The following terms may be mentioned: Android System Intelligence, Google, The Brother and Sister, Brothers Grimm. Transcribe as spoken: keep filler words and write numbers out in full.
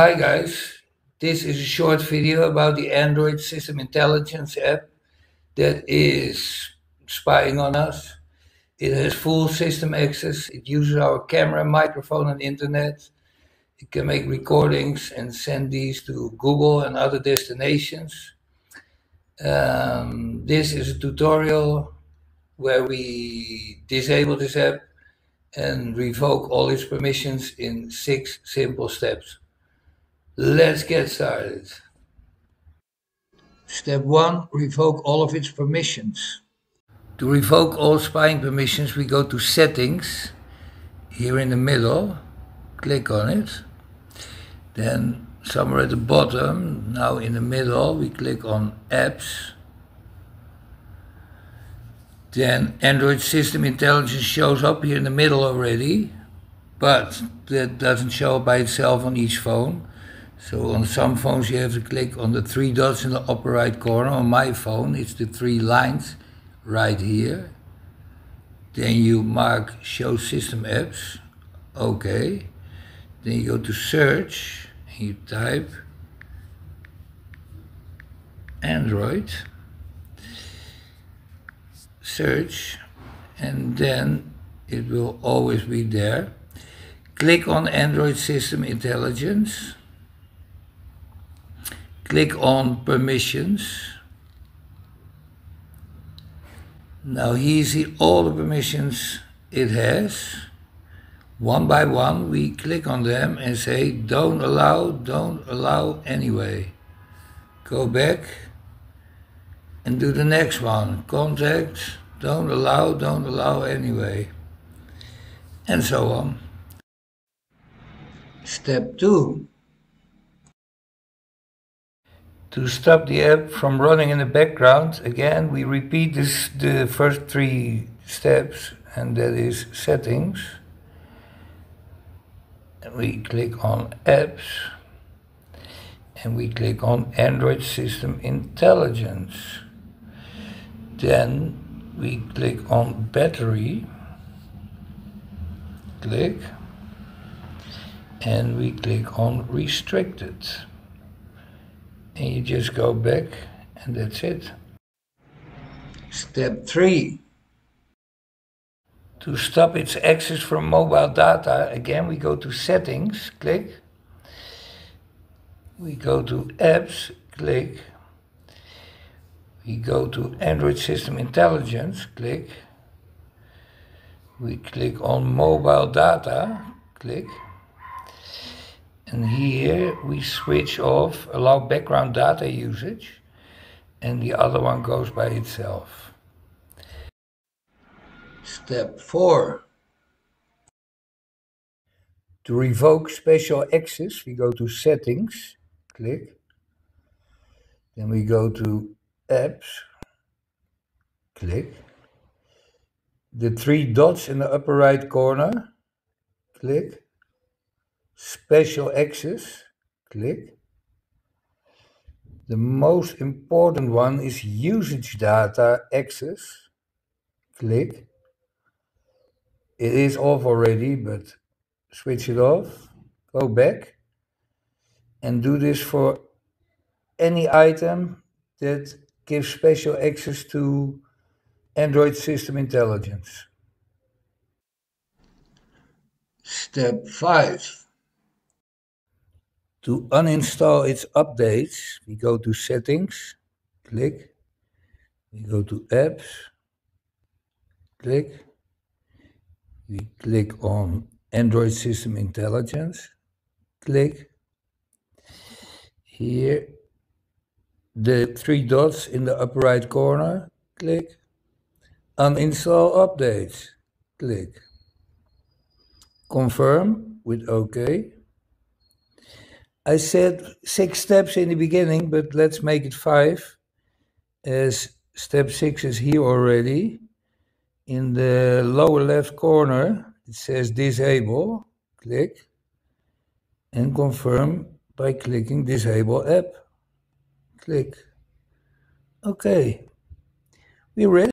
Hi guys, this is a short video about the Android System Intelligence app that is spying on us. It has full system access, it uses our camera, microphone and internet. It can make recordings and send these to Google and other destinations. Um, this is a tutorial where we disable this app and revoke all its permissions in six simple steps. Let's get started. Step one, revoke all of its permissions. To revoke all spying permissions, we go to Settings, here in the middle, click on it. Then somewhere at the bottom, now in the middle, we click on Apps. Then Android System Intelligence shows up here in the middle already, but that doesn't show up by itself on each phone. So on some phones you have to click on the three dots in the upper right corner. On my phone it's the three lines right here. Then you mark Show System Apps. Okay. Then you go to Search and you type Android. Search, and then it will always be there. Click on Android System Intelligence. Click on Permissions. Now here you see all the permissions it has. One by one we click on them and say don't allow, don't allow anyway. Go back and do the next one. Contact, don't allow, don't allow anyway. And so on. Step two. To stop the app from running in the background, again we repeat this, the first three steps, and that is Settings. And we click on Apps and we click on Android System Intelligence. Then we click on Battery, click, and we click on Restricted. And you just go back, and that's it. Step three. To stop its access from mobile data, again we go to Settings, click. We go to Apps, click. We go to Android System Intelligence, click. We click on Mobile Data, click. And here we switch off allow background data usage, and the other one goes by itself. Step four. To revoke special access, we go to Settings, click. Then we go to Apps, click. The three dots in the upper right corner, click. Special access, click. The most important one is usage data access, click. It is off already, but switch it off, go back, and do this for any item that gives special access to Android System Intelligence. Step five. To uninstall its updates, we go to Settings, click. We go to Apps, click. We click on Android System Intelligence, click. Here, the three dots in the upper right corner, click. Uninstall updates, click. Confirm with OK. I said six steps in the beginning, but let's make it five, as step six is here already. In the lower left corner, it says Disable, click, and confirm by clicking Disable App, click. Okay, we're ready.